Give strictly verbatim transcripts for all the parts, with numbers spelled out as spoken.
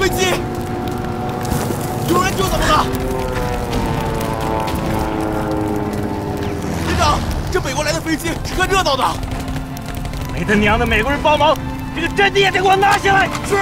飞机！有人救咱们了！连长，这美国来的飞机是看热闹的。没他娘的美国人帮忙，这个阵地也得给我拿下来！是。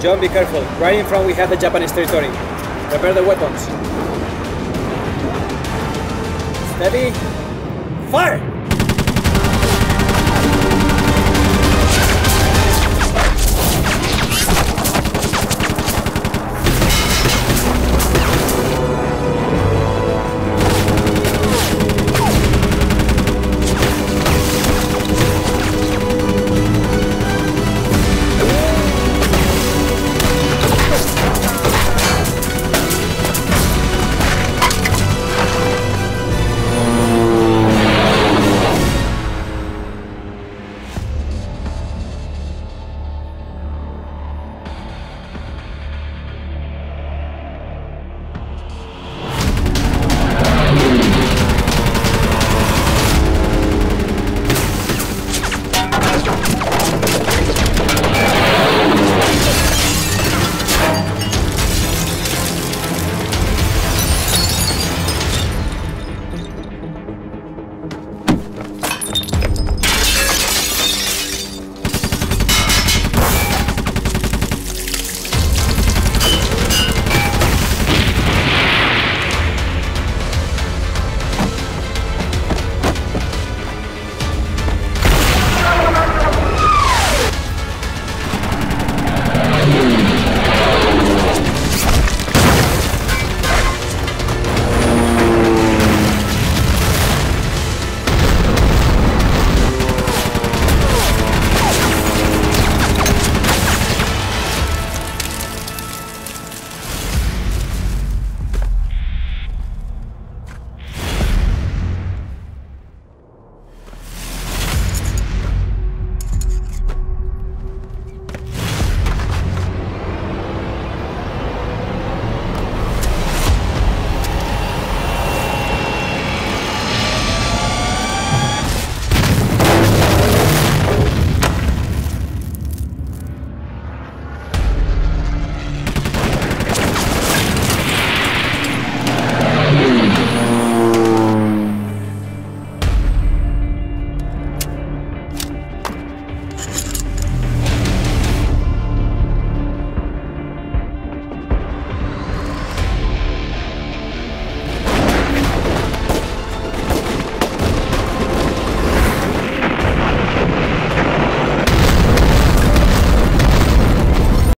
John, be careful. Right in front we have the Japanese territory. Prepare the weapons. Steady. Fire!